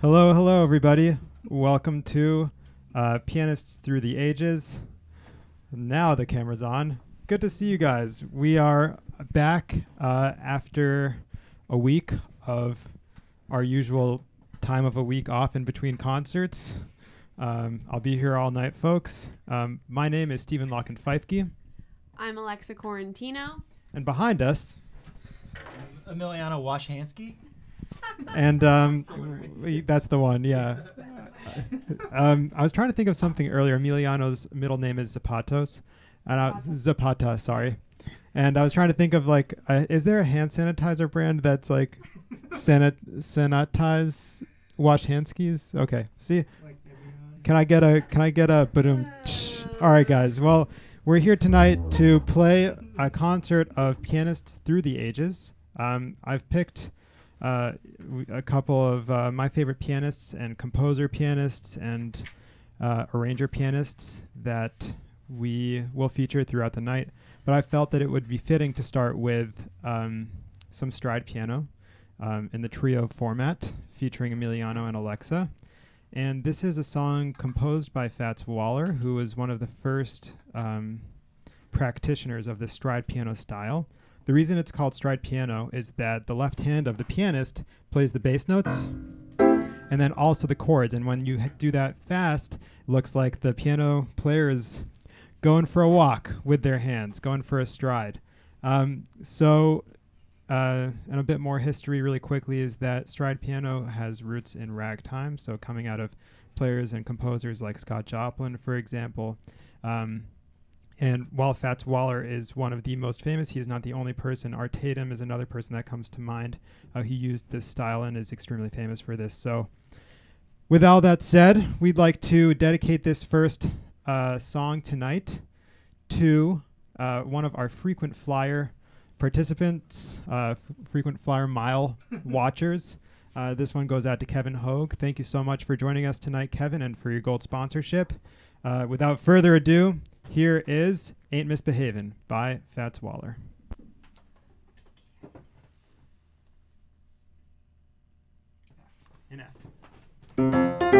Hello, everybody. Welcome to Pianists Through the Ages. Now the camera's on. Good to see you guys. We are back after a week of our usual time of a week off in between concerts. I'll be here all night, folks. My name is Steven Locken Feifke. I'm Alexa Tarantino. And behind us, Emiliano Lasansky. And that's the one, yeah. I was trying to think of something earlier. Emiliano's middle name is Zapatos. And Zapata, sorry. And I was trying to think of, like, is there a hand sanitizer brand that's like sanitize Lasansky's? Okay, see? Like, can I get a ba-doom? All right, guys. Well, we're here tonight to play a concert of Pianists Through the Ages. I've picked a couple of my favorite pianists and composer pianists and arranger pianists that we will feature throughout the night. But I felt that it would be fitting to start with some stride piano in the trio format featuring Emiliano and Alexa. And this is a song composed by Fats Waller, who was one of the first practitioners of the stride piano style. The reason it's called stride piano is that the left hand of the pianist plays the bass notes and then also the chords. And when you do that fast, it looks like the piano player is going for a walk with their hands, going for a stride. And a bit more history really quickly is that stride piano has roots in ragtime, so coming out of players and composers like Scott Joplin, for example. And while Fats Waller is one of the most famous, he is not the only person. Art Tatum is another person that comes to mind. He used this style and is extremely famous for this. So with all that said, we'd like to dedicate this first song tonight to one of our frequent flyer participants, frequent flyer mile watchers. This one goes out to Kevin Hogue. Thank you so much for joining us tonight, Kevin, and for your gold sponsorship. Without further ado, here is Ain't Misbehavin' by Fats Waller. In F. In F.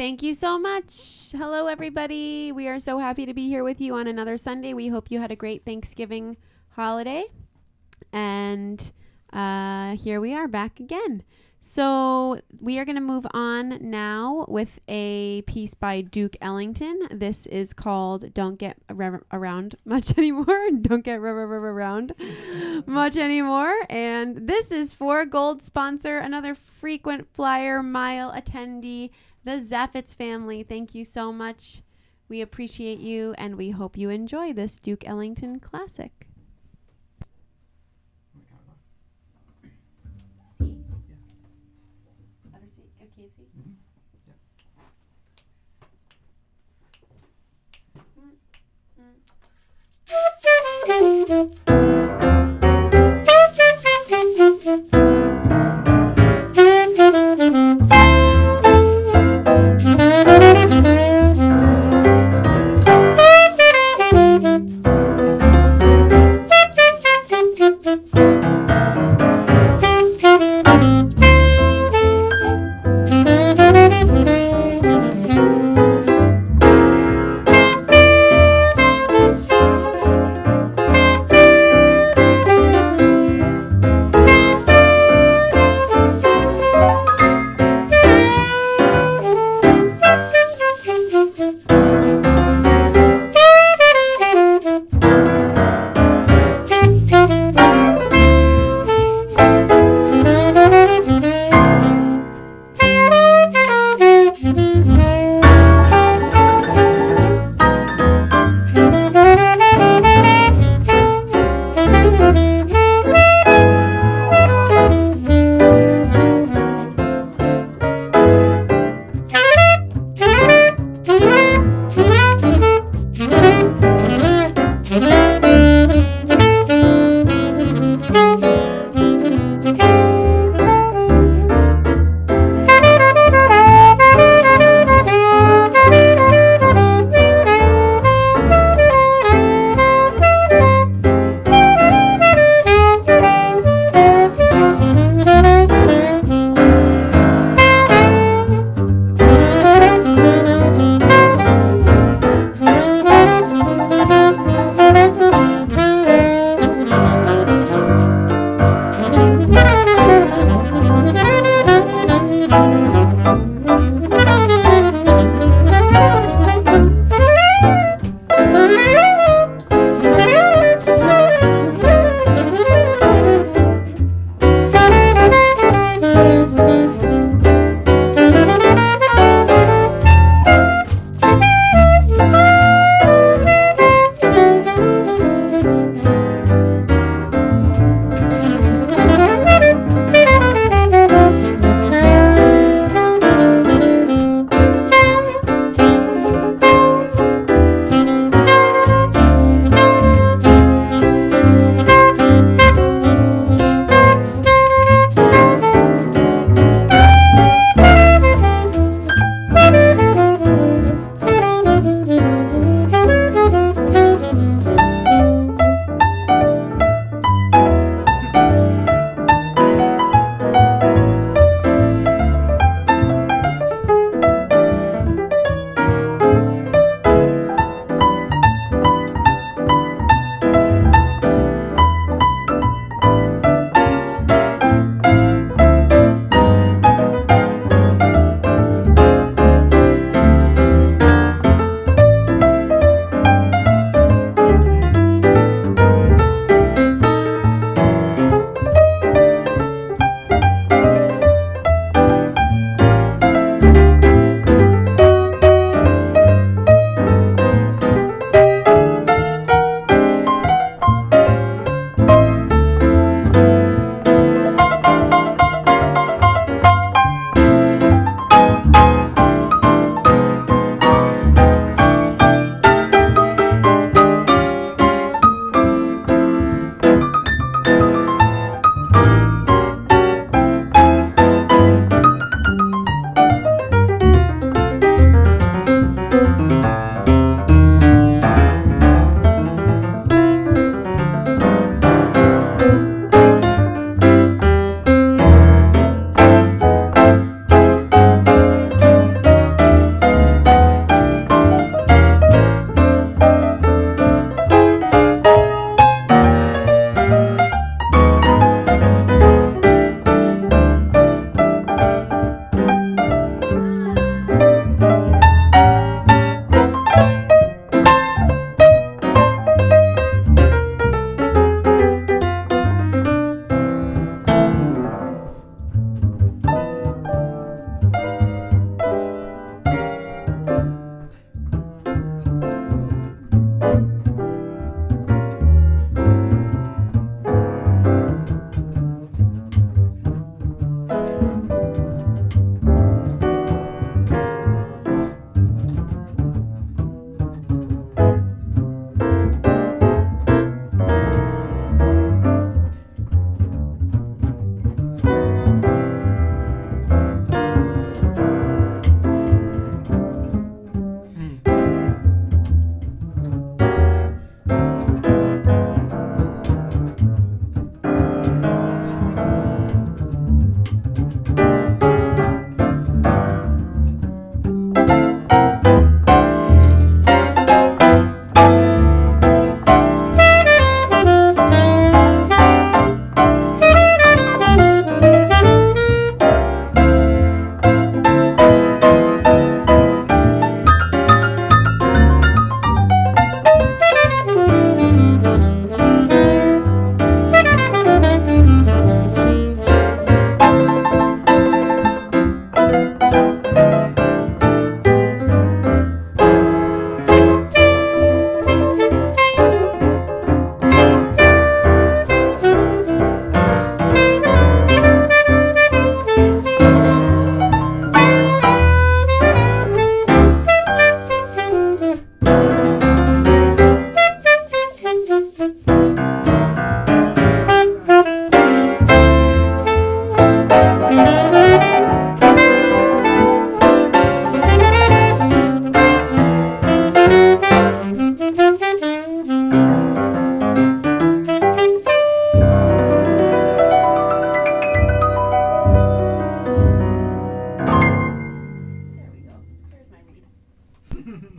Thank you so much. Hello, everybody. We are so happy to be here with you on another Sunday. We hope you had a great Thanksgiving holiday. And here we are back again. So we are going to move on now with a piece by Duke Ellington. This is called Don't Get Around Much Anymore. Don't Get Around Much Anymore. And this is for Gold Sponsor, another frequent flyer mile attendee, the Zaffitz family. Thank you so much. We appreciate you, and we hope you enjoy this Duke Ellington classic.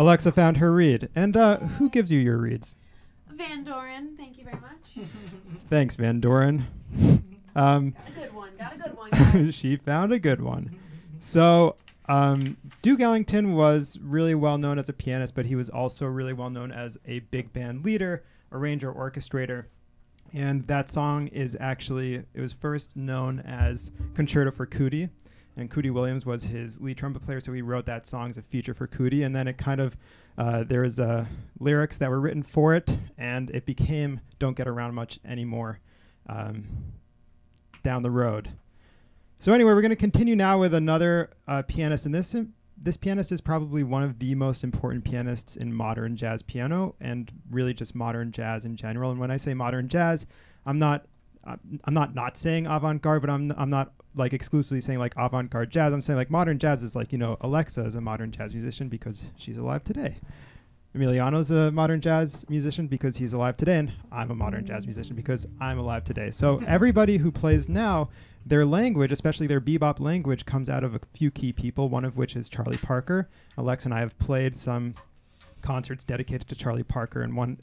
Alexa found her read. And who gives you your reads? Van Doren. Thank you very much. Thanks, Van Doren. Got a good one. She found a good one. So Duke Ellington was really well known as a pianist, but he was also really well known as a big band leader, arranger, orchestrator. And that song is actually, it was first known as Concerto for Cootie, and Cootie Williams was his lead trumpet player, so he wrote that song as a feature for Cootie, and then it kind of, there was lyrics that were written for it, and it became Don't Get Around Much Anymore down the road. So anyway, we're going to continue now with another pianist, and this pianist is probably one of the most important pianists in modern jazz piano and really just modern jazz in general. And when I say modern jazz, I'm not saying avant-garde, but I'm not like exclusively saying like avant-garde jazz. I'm saying like modern jazz is like, you know, Alexa is a modern jazz musician because she's alive today. Emiliano's a modern jazz musician because he's alive today, and I'm a modern jazz musician because I'm alive today. So everybody who plays now, their language, especially their bebop language, comes out of a few key people, one of which is Charlie Parker. Alex and I have played some concerts dedicated to Charlie Parker, and one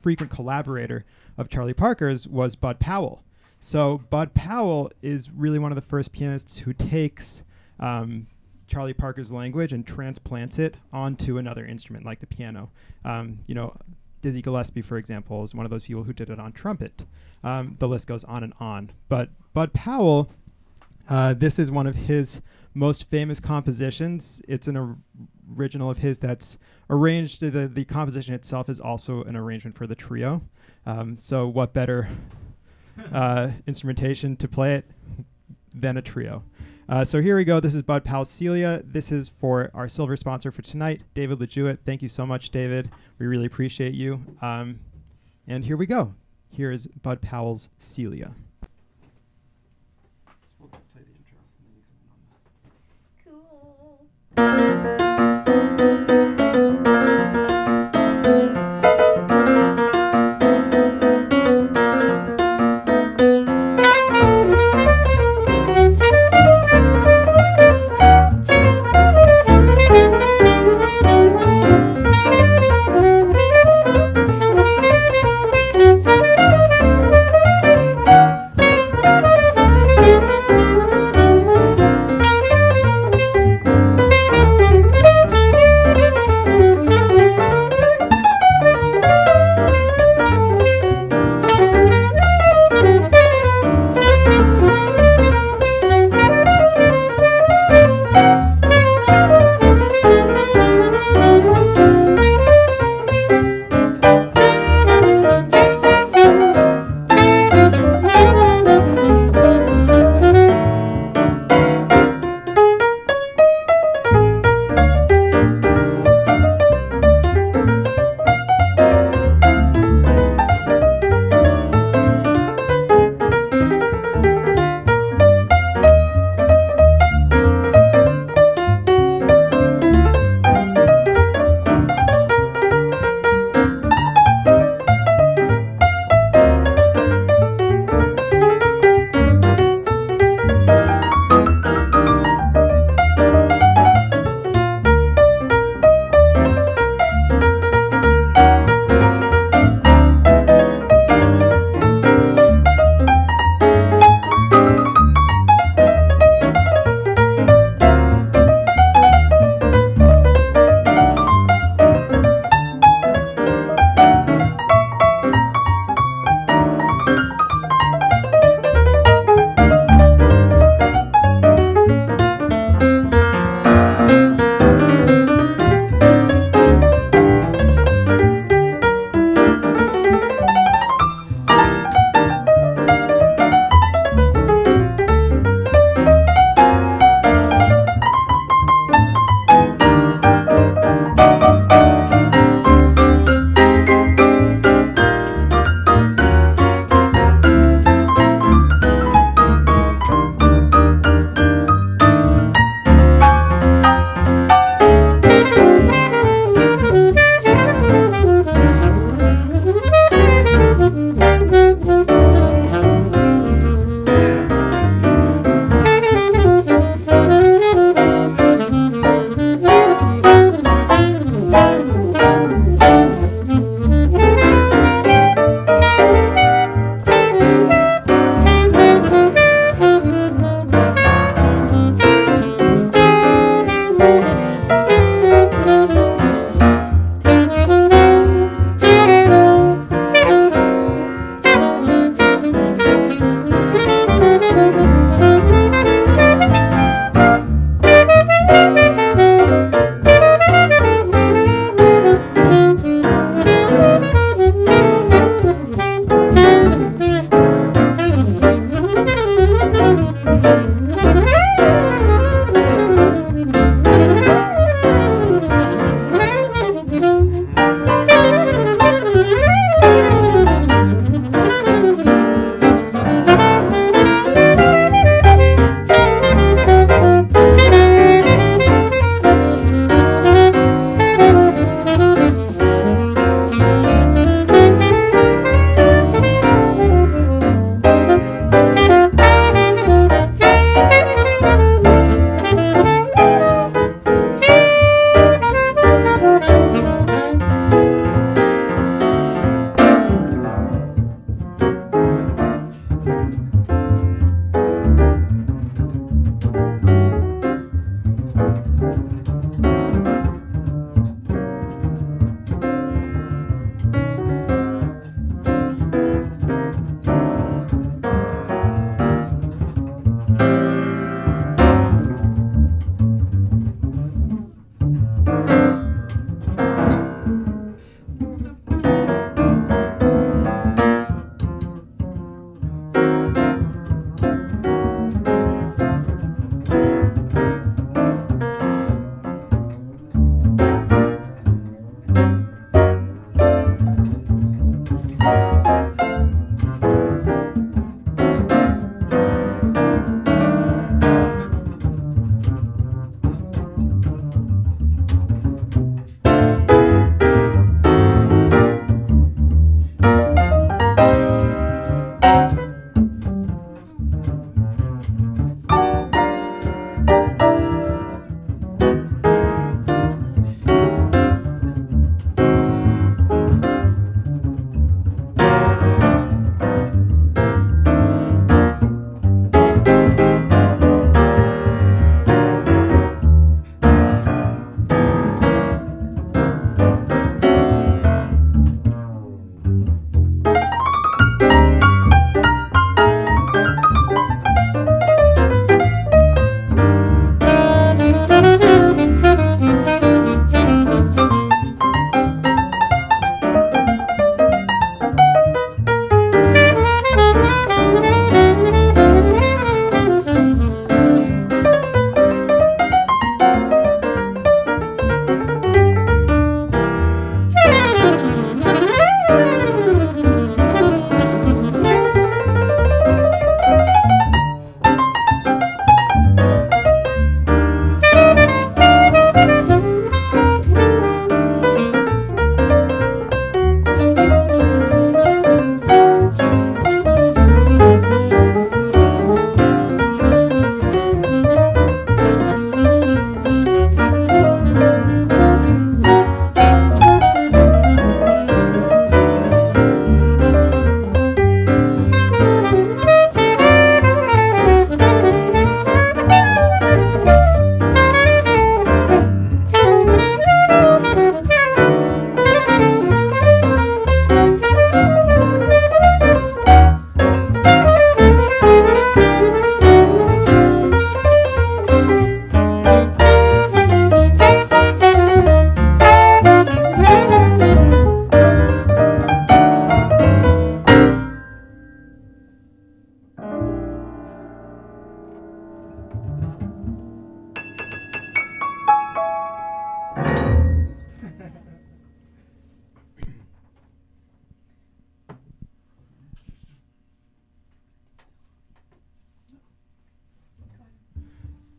frequent collaborator of Charlie Parker's was Bud Powell. So Bud Powell is really one of the first pianists who takes Charlie Parker's language and transplants it onto another instrument like the piano. You know, Dizzy Gillespie, for example, is one of those people who did it on trumpet. The list goes on and on. But Bud Powell, this is one of his most famous compositions. It's an original of his that's arranged. The composition itself is also an arrangement for the trio. So what better instrumentation to play it than a trio? So here we go. This is Bud Powell's Celia. This is for our silver sponsor for tonight, David LeJewett. Thank you so much, David. We really appreciate you. And here we go. Here is Bud Powell's Celia.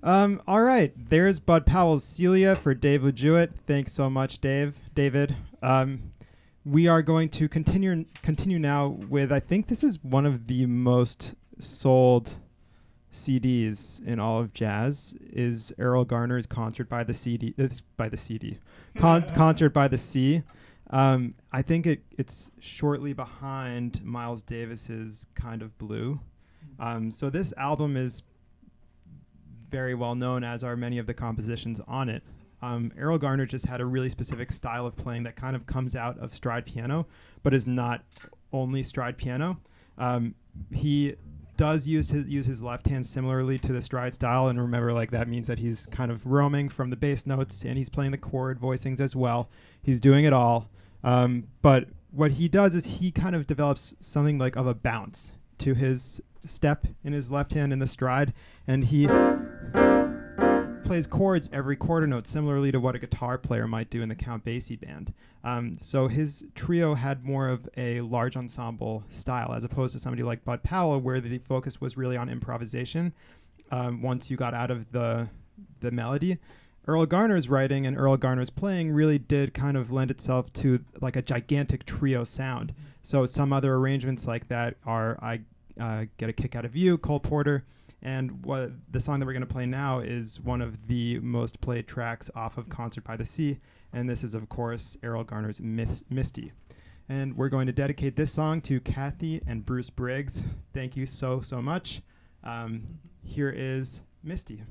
All right. There's Bud Powell's Celia for Dave LeJewett. Thanks so much, David. We are going to continue now with, I think this is one of the most sold CDs in all of jazz, is Errol Garner's Concert by the Sea. I think it's shortly behind Miles Davis's Kind of Blue. So this album is very well known, as are many of the compositions on it. Errol Garner just had a really specific style of playing that kind of comes out of stride piano, but is not only stride piano. He does use his left hand similarly to the stride style, and remember, like, that means that he's kind of roaming from the bass notes, and he's playing the chord voicings as well. He's doing it all. But what he does is he kind of develops something like of a bounce to his step in his left hand in the stride, and he plays chords every quarter note similarly to what a guitar player might do in the Count Basie band. So his trio had more of a large ensemble style as opposed to somebody like Bud Powell, where the focus was really on improvisation. Once you got out of the melody, Errol Garner's writing and Errol Garner's playing really did kind of lend itself to like a gigantic trio sound. So some other arrangements like that are I Get a Kick Out of You, Cole Porter, and the song that we're going to play now is one of the most played tracks off of Concert by the Sea, and this is, of course, Errol Garner's Misty. And we're going to dedicate this song to Kathy and Bruce Briggs. Thank you so, so much. Here is Misty.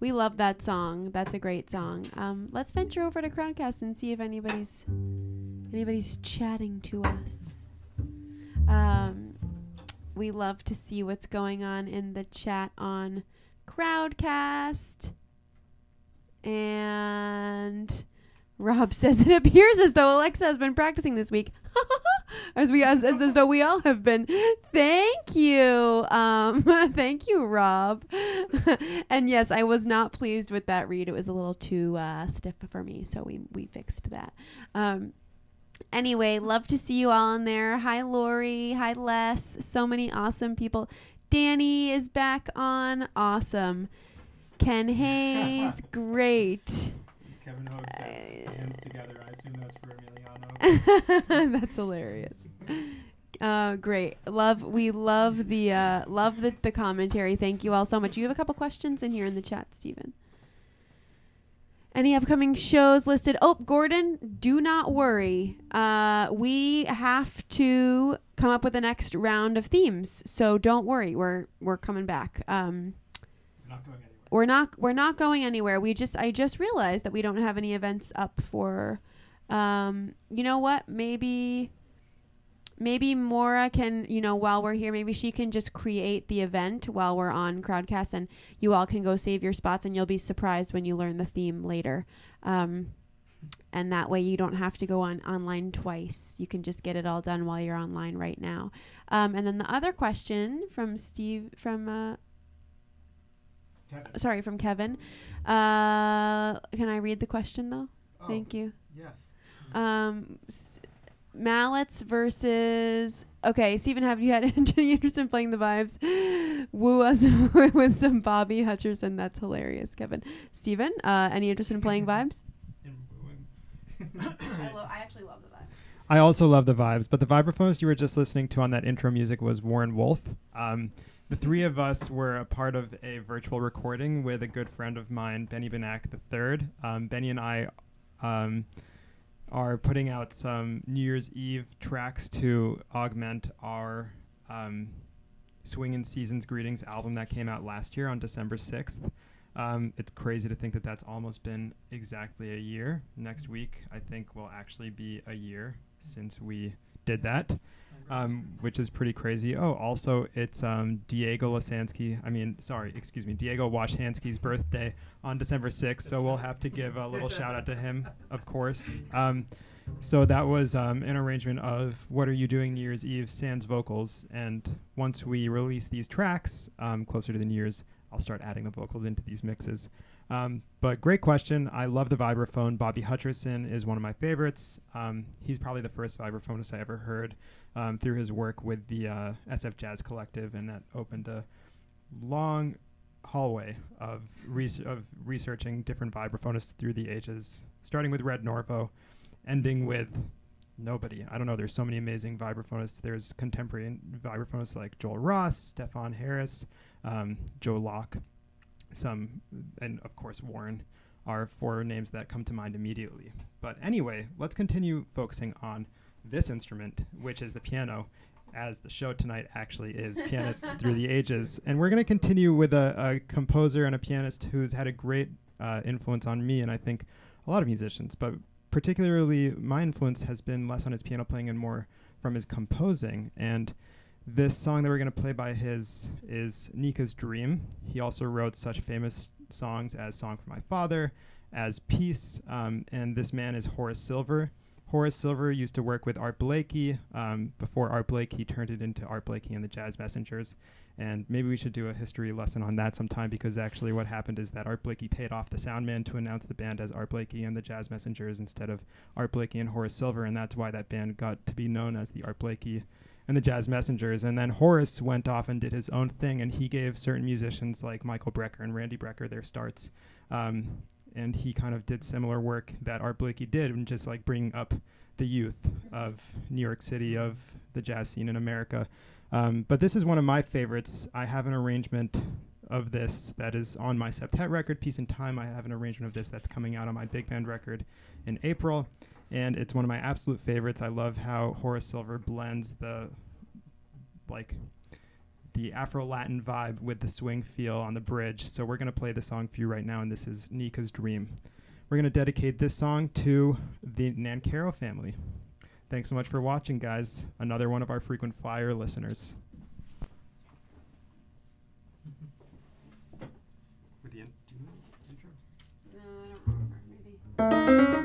We love that song. That's a great song. Let's venture over to Crowdcast and see if anybody's chatting to us. We love to see what's going on in the chat on Crowdcast. And Rob says it appears as though Alexa has been practicing this week. as though we all have been. Thank you. Thank you, Rob. And yes, I was not pleased with that read. It was a little too stiff for me, so we fixed that. Anyway, love to see you all in there. Hi, Lori. Hi, Les. So many awesome people. Danny is back on. Awesome. Ken Hayes. Great. Kevin Hogue says, hands together. I assume that's for Emiliano. That's hilarious. Great. We love the commentary. Thank you all so much. You have a couple questions in here in the chat, Steven. Any upcoming shows listed? Oh, Gordon, do not worry. We have to come up with the next round of themes, so don't worry. We're coming back. We're not going anywhere. We're not going anywhere. I just realized that we don't have any events up for. You know what? Maybe Maura can, while we're here, maybe she can just create the event while we're on Crowdcast, and you all can go save your spots, and you'll be surprised when you learn the theme later. And that way you don't have to go online twice. You can just get it all done while you're online right now. And then the other question from Kevin. Sorry, from Kevin. Can I read the question, though? Oh, thank you. Yes. Mallets versus... Okay, Steven, have you had any interest in playing the vibes? Woo us with some Bobby Hutcherson. That's hilarious, Kevin. Steven, any interest in playing vibes? I actually love the vibes. I also love the vibes, but the vibraphones you were just listening to on that intro music was Warren Wolf. The three of us were a part of a virtual recording with a good friend of mine, Benny Benack III. Benny and I... are putting out some New Year's Eve tracks to augment our Swingin' Seasons Greetings album that came out last year on December 6th. It's crazy to think that that's almost been exactly a year. Next week, I think, will actually be a year since we did that, which is pretty crazy. Oh, also, it's Diego Washhansky's birthday on December 6th, so we'll have to give a little shout-out to him, of course. So that was an arrangement of What Are You Doing New Year's Eve, sans vocals, and once we release these tracks closer to the New Year's, I'll start adding the vocals into these mixes. But great question. I love the vibraphone. Bobby Hutcherson is one of my favorites. He's probably the first vibraphonist I ever heard through his work with the SF Jazz Collective, and that opened a long hallway of researching different vibraphonists through the ages, starting with Red Norvo, ending with nobody. I don't know. There's so many amazing vibraphonists. There's contemporary vibraphonists like Joel Ross, Stefan Harris, Joe Locke, and of course Warren are four names that come to mind immediately. But anyway, let's continue focusing on this instrument, which is the piano, as the show tonight actually is Pianists Through the Ages. And we're going to continue with a composer and a pianist who's had a great influence on me, and I think a lot of musicians, but particularly my influence has been less on his piano playing and more from his composing. And this song that we're going to play by his is Nika's Dream. He also wrote such famous songs as Song for My Father, as Peace, and this man is Horace Silver. Horace Silver used to work with Art Blakey. Before Art Blakey turned it into Art Blakey and the Jazz Messengers. And maybe we should do a history lesson on that sometime, because actually what happened is that Art Blakey paid off the sound man to announce the band as Art Blakey and the Jazz Messengers instead of Art Blakey and Horace Silver, and that's why that band got to be known as the Art Blakey and the Jazz Messengers. And then Horace went off and did his own thing, and he gave certain musicians like Michael Brecker and Randy Brecker their starts. And he kind of did similar work that Art Blakey did, and just like bringing up the youth of New York City, of the jazz scene in America. But this is one of my favorites. I have an arrangement of this that is on my septet record, Peace and Time. I have an arrangement of this that's coming out on my big band record in April, and it's one of my absolute favorites. I love how Horace Silver blends the like the Afro-Latin vibe with the swing feel on the bridge. So we're going to play the song for you right now, and this is Nika's Dream. We're going to dedicate this song to the Nancaro family. Thanks so much for watching, guys. Another one of our frequent flyer listeners. With the intro? No, I don't remember. Maybe.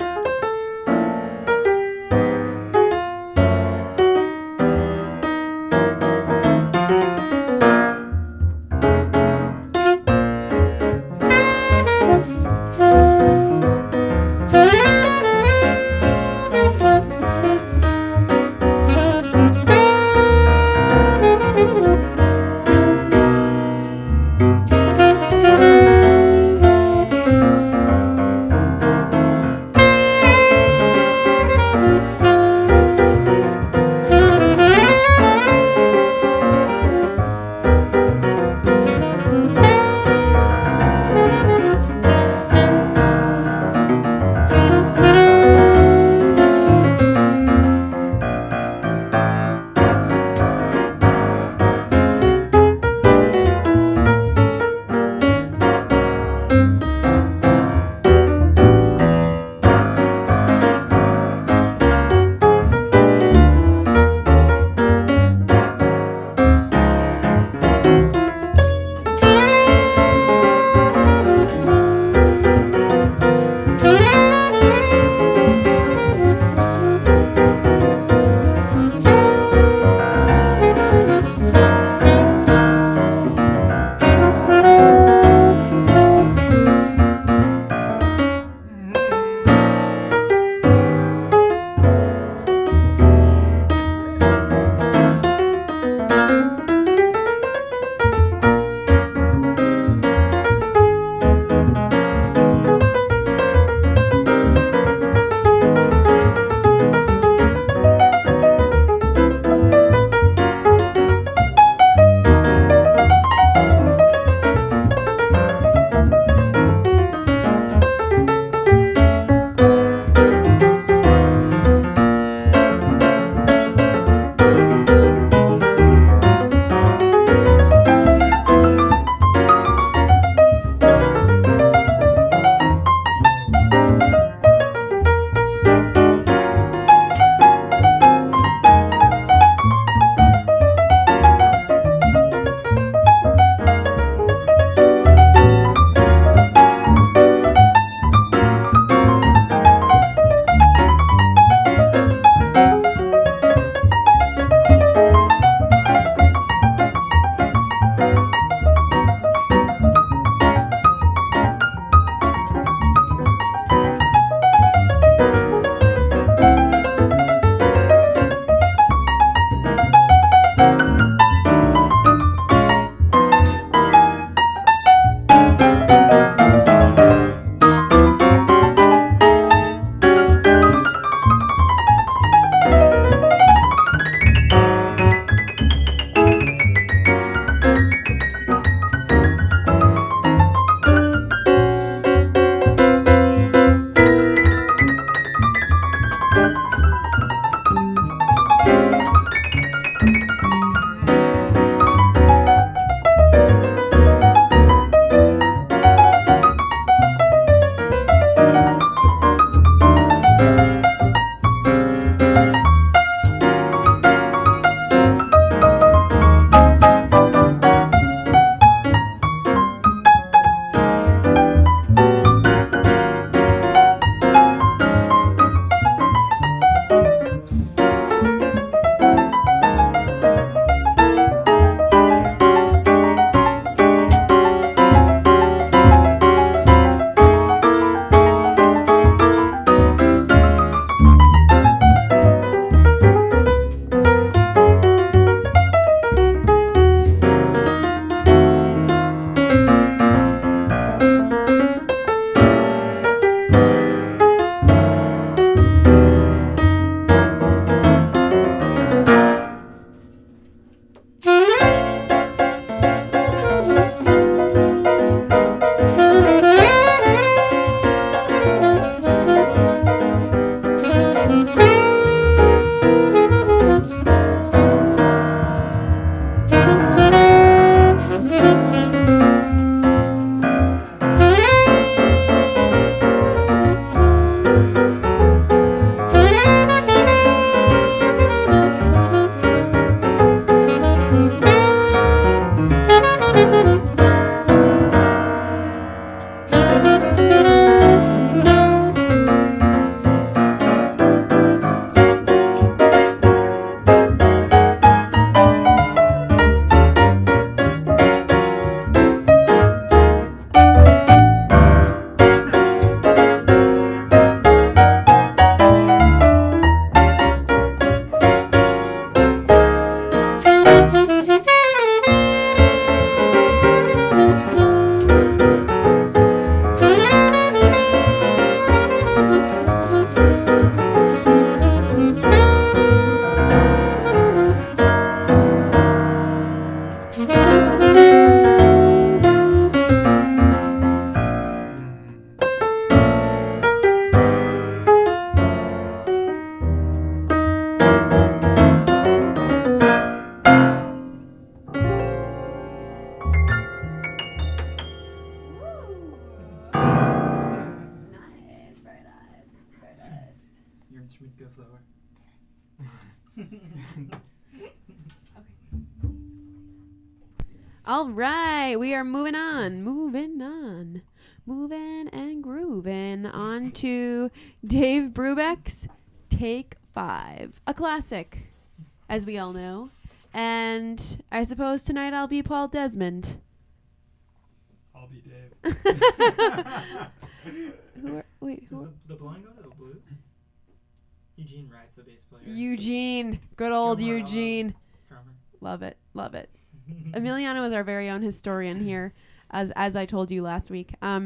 All right, we are moving and grooving on to Dave Brubeck's Take 5, a classic, as we all know. And I suppose tonight I'll be Paul Desmond. I'll be Dave. Who are the blind go to the blues? Eugene Wright's the bass player. Eugene, good old Eugene. Love it, love it. Emiliano is our very own historian here, as I told you last week. All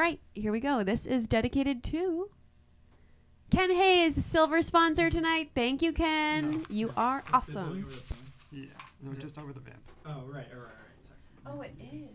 right, here we go. This is dedicated to Ken Hayes, silver sponsor tonight. Thank you, Ken. No, you are awesome. Yeah, no, just over the vamp. Oh, right, all right, sorry. Oh, it is.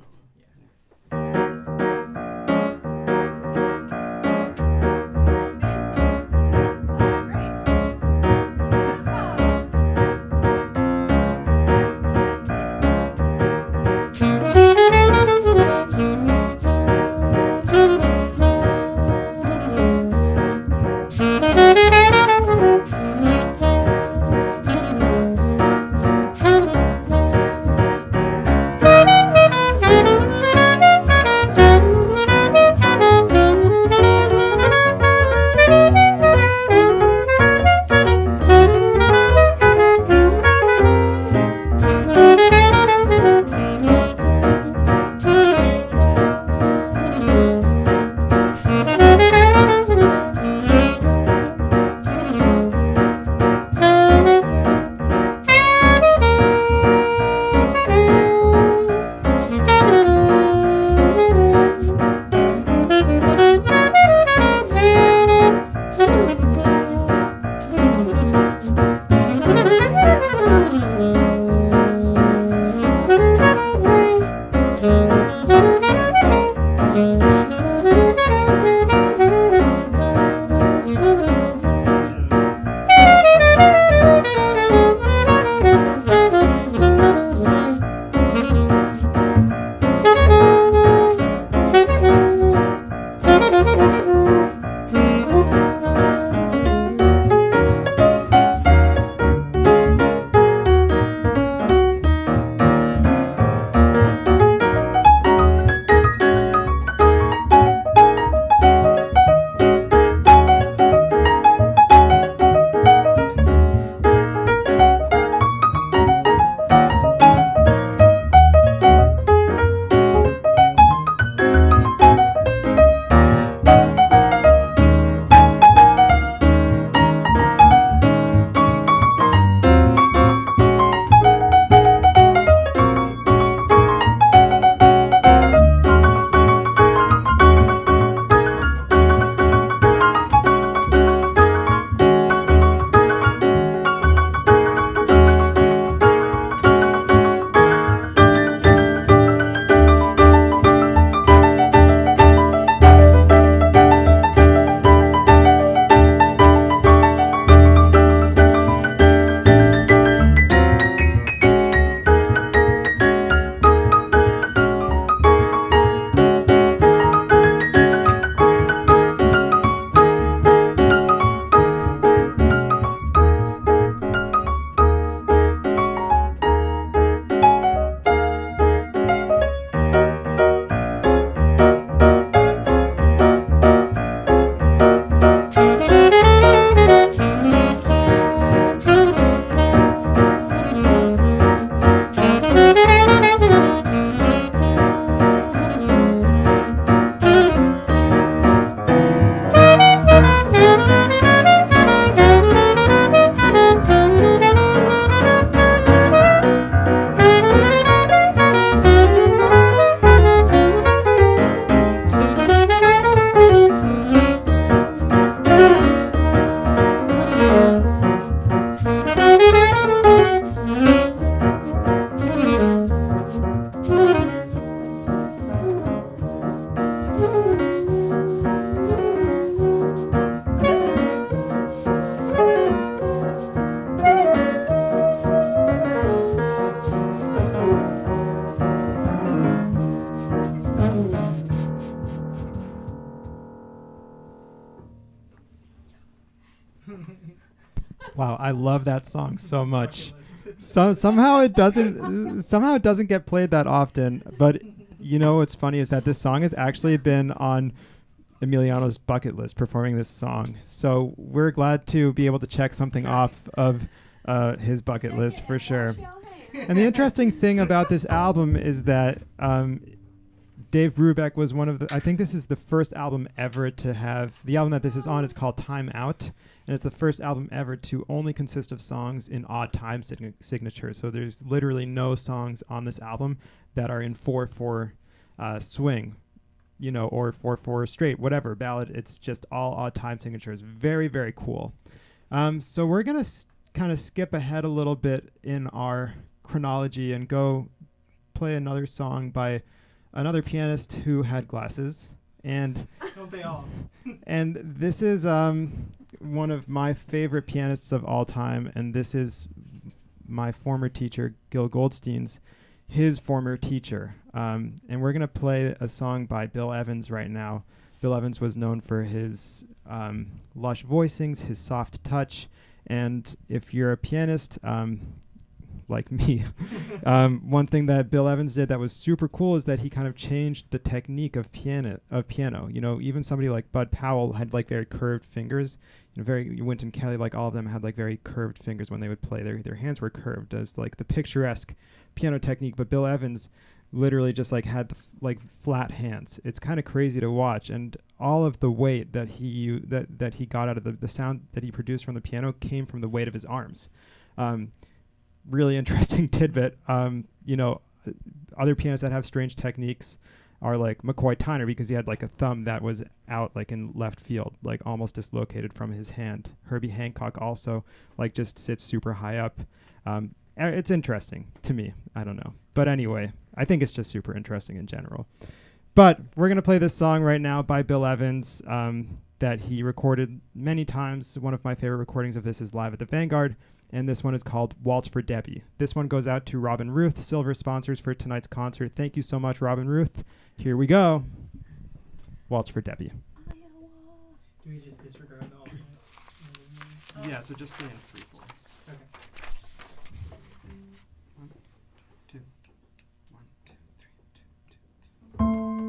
I love that song so much. So somehow it doesn't get played that often. But you know what's funny is that this song has actually been on Emiliano's bucket list, performing this song. So we're glad to be able to check something off of his bucket list for sure. And the interesting thing about this album is that Dave Brubeck was one of the, I think this is the first album ever to have, the album that this is on is called Time Out, and it's the first album ever to only consist of songs in odd time signatures. So there's literally no songs on this album that are in 4/4 swing, you know, or 4/4 straight, whatever, ballad. It's just all odd time signatures. Very, very cool. So we're going to kind of skip ahead a little bit in our chronology and go play another song by another pianist who had glasses, and don't they all? And this is one of my favorite pianists of all time, and this is my former teacher Gil Goldstein's, his former teacher, and we're gonna play a song by Bill Evans right now. Bill Evans was known for his lush voicings, his soft touch, and if you're a pianist like me, one thing that Bill Evans did that was super cool is that he kind of changed the technique of piano. You know, even somebody like Bud Powell had like very curved fingers. You know, Wynton Kelly, like all of them, had like very curved fingers when they would play. Their hands were curved as like the picturesque piano technique. But Bill Evans literally just like had the like flat hands. It's kind of crazy to watch, and all of the weight that he got out of the sound that he produced from the piano came from the weight of his arms. Really interesting tidbit. You know, other pianists that have strange techniques are like McCoy Tyner, because he had like a thumb that was out like in left field, like almost dislocated from his hand. Herbie Hancock also like just sits super high up. It's interesting to me. I don't know. But anyway, I think it's just super interesting in general. But we're going to play this song right now by Bill Evans that he recorded many times. One of my favorite recordings of this is live at the Vanguard. And this one is called Waltz for Debbie. This one goes out to Robin Ruth, silver sponsors for tonight's concert. Thank you so much, Robin Ruth. Here we go. Waltz for Debbie. Do we just disregard the alternate? Yeah, so just stay in 3/4. Okay. 1, 2. 1, 2, 3, 2, 2, 2.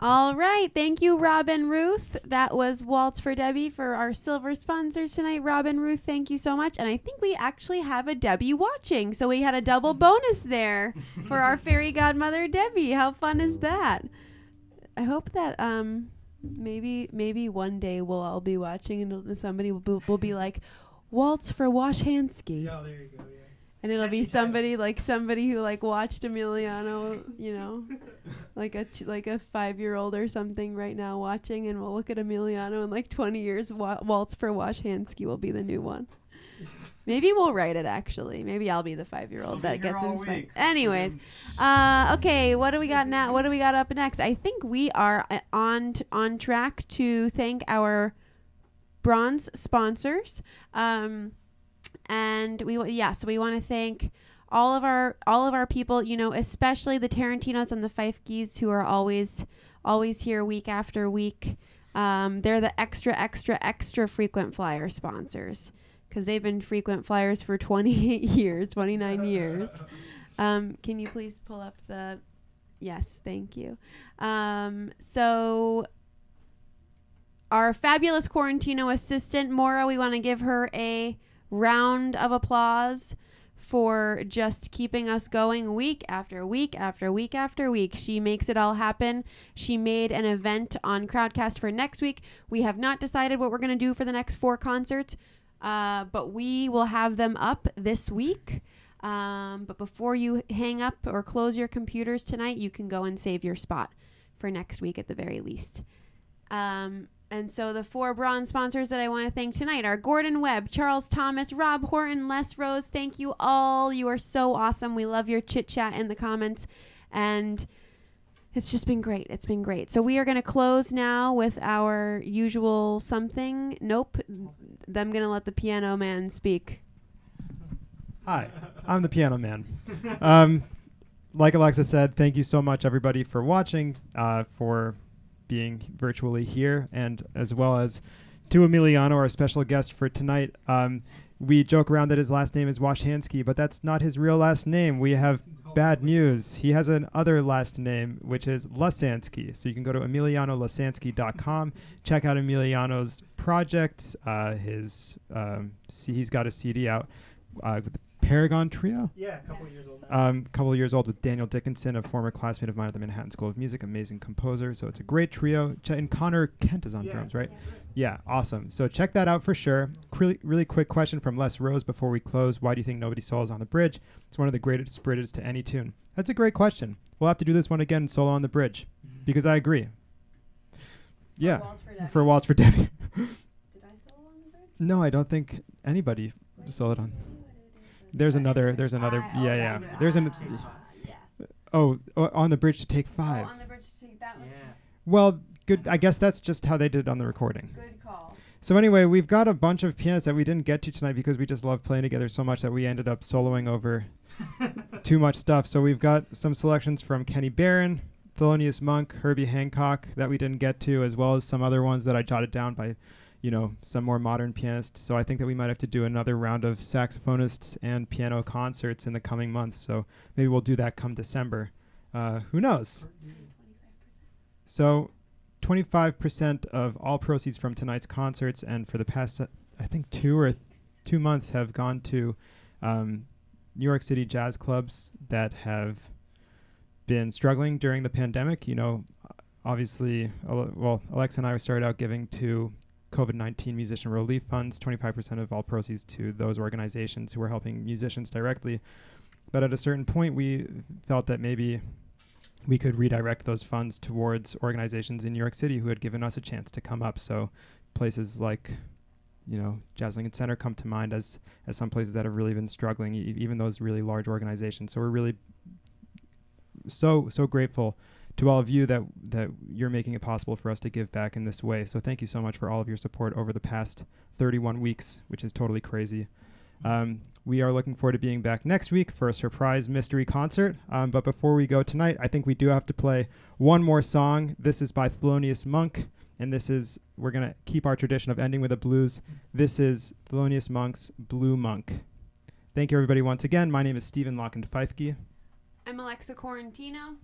All right. Thank you, Robin Ruth. That was Waltz for Debbie for our silver sponsors tonight. Robin Ruth, thank you so much. And I think we actually have a Debbie watching. So we had a double bonus there for our fairy godmother, Debbie. How fun is that? I hope that maybe one day we'll all be watching and somebody will be like, Waltz for Washansky. Oh, there you go, yeah. And it'll be somebody like who like watched Emiliano, you know, like a 5-year-old or something right now watching, and we'll look at Emiliano in like 20 years. Waltz for Washansky will be the new one. Maybe we'll write it actually. Maybe I'll be the 5-year-old that gets inspired. Week. Anyways, okay, what do we got now? What do we got up next? I think we are on track to thank our bronze sponsors. And we want to thank all of our people, you know, especially the Tarantinos and the Feifkes, who are always here week after week. They're the extra frequent flyer sponsors, because they've been frequent flyers for 29 years. Can you please pull up the? Yes, thank you. So our fabulous Quarantino assistant, Maura, we want to give her a round of applause for just keeping us going week after week after week after week. She makes it all happen. She made an event on Crowdcast for next week. We have not decided what we're going to do for the next 4 concerts, but we will have them up this week. But before you hang up or close your computers tonight, you can go and save your spot for next week at the very least. And so the 4 bronze sponsors that I want to thank tonight are Gordon Webb, Charles Thomas, Rob Horton, Les Rose. Thank you all. You are so awesome. We love your chit-chat in the comments. And it's just been great. It's been great. So we are going to close now with our usual something. Nope. I'm going to let the piano man speak. Hi, I'm the piano man. Like Alexa said, thank you so much, everybody, for watching, for being virtually here, and as well as to Emiliano, our special guest for tonight. We joke around that his last name is Washansky, but that's not his real last name. We have bad news. He has another last name, which is Lasansky. So you can go to EmilianoLasansky.com, check out Emiliano's projects. He's got a CD out with the Paragon Trio? Yeah, a couple years old now. Couple years old with Daniel Dickinson, a former classmate of mine at the Manhattan School of Music, amazing composer. So it's a great trio. And Connor Kent is on drums, right? Yeah, awesome. So check that out for sure. Really quick question from Les Rose before we close. Why do you think Nobody Solos on the Bridge? It's one of the greatest bridges to any tune. That's a great question. We'll have to do this one again, Solo on the Bridge, because I agree. Yeah, for Waltz for Debbie. Did I solo on the bridge? No, I don't think anybody soloed on. There's another. On the Bridge to Take 5. Oh, on the Bridge to Take that one. Yeah. Well, good. I guess that's just how they did it on the recording. Good call. So anyway, we've got a bunch of pianists that we didn't get to tonight because we just love playing together so much that we ended up soloing over too much stuff. So we've got some selections from Kenny Barron, Thelonious Monk, Herbie Hancock that we didn't get to, as well as some other ones that I jotted down by, you know, some more modern pianists. So I think that we might have to do another round of saxophonists and piano concerts in the coming months. So maybe we'll do that come December. Who knows? So 25% of all proceeds from tonight's concerts, and for the past, I think 2 months, have gone to New York City jazz clubs that have been struggling during the pandemic. You know, obviously, well, Alexa and I started out giving to COVID-19 musician relief funds, 25% of all proceeds to those organizations who are helping musicians directly. But at a certain point, we felt that maybe we could redirect those funds towards organizations in New York City who had given us a chance to come up. So places like, you know, Jazz Lincoln Center come to mind as some places that have really been struggling, even those really large organizations. So we're really so grateful to all of you that you're making it possible for us to give back in this way. So thank you so much for all of your support over the past 31 weeks, which is totally crazy. We are looking forward to being back next week for a surprise mystery concert. But before we go tonight, I think we do have to play one more song. This is by Thelonious Monk, and we're gonna keep our tradition of ending with a blues. This is Thelonious Monk's Blue Monk. Thank you, everybody, once again. My name is Steven Locken Feifke. I'm Alexa Tarantino.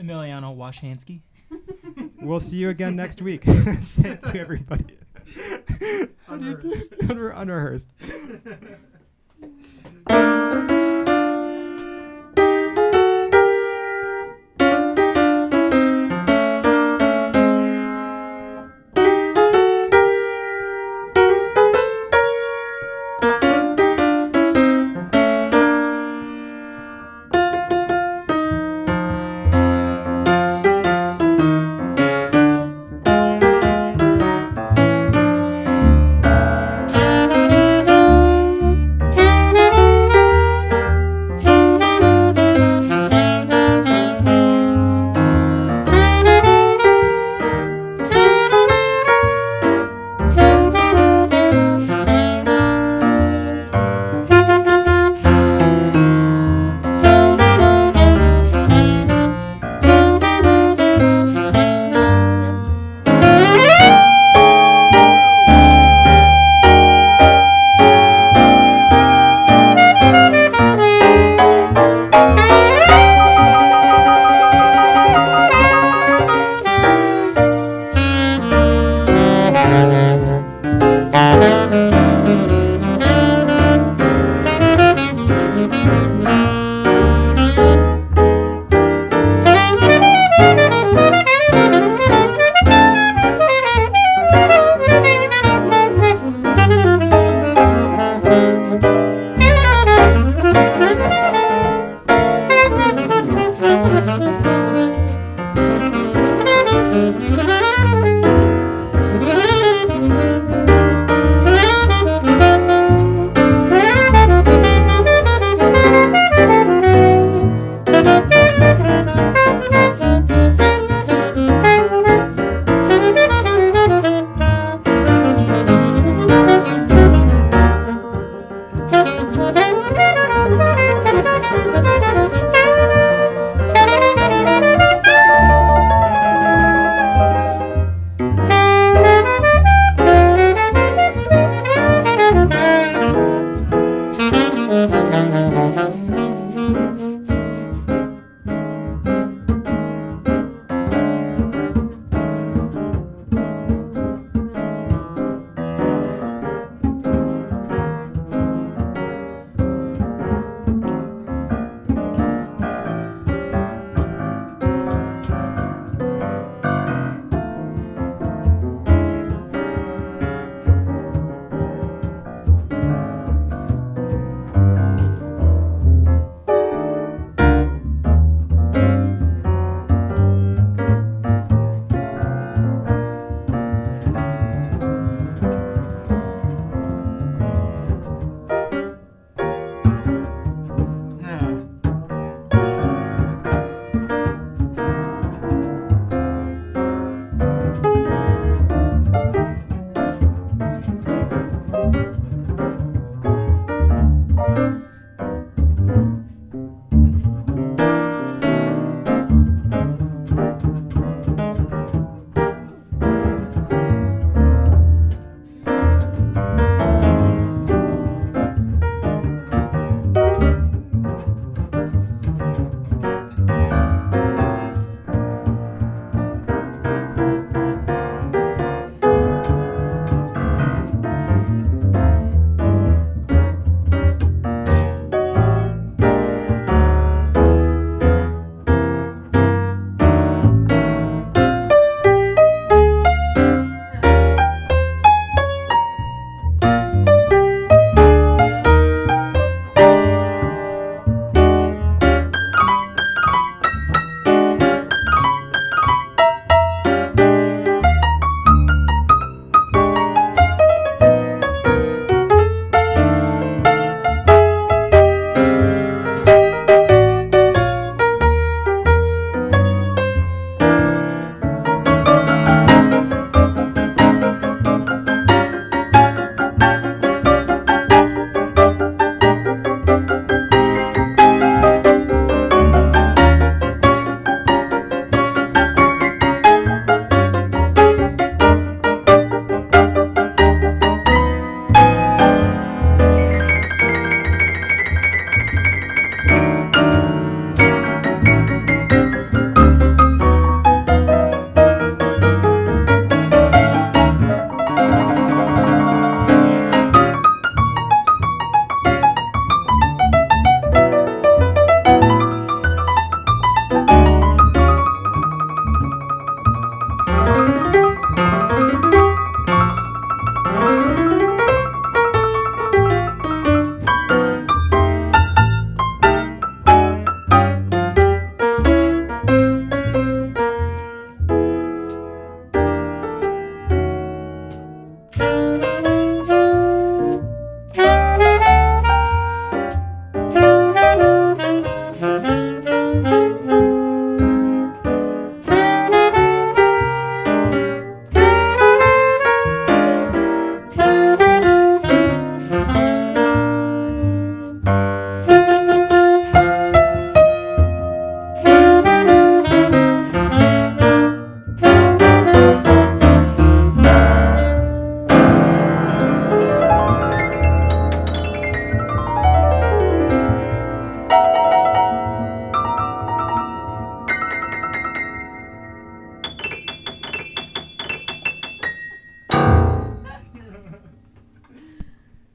Emiliano Washansky. We'll see you again next week. Thank you, everybody. Unrehearsed. Unrehearsed.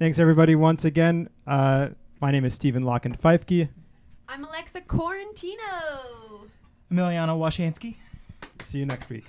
Thanks, everybody, once again. My name is Steven Locken Feifke. I'm Alexa Tarantino. Emiliano Lasansky. See you next week.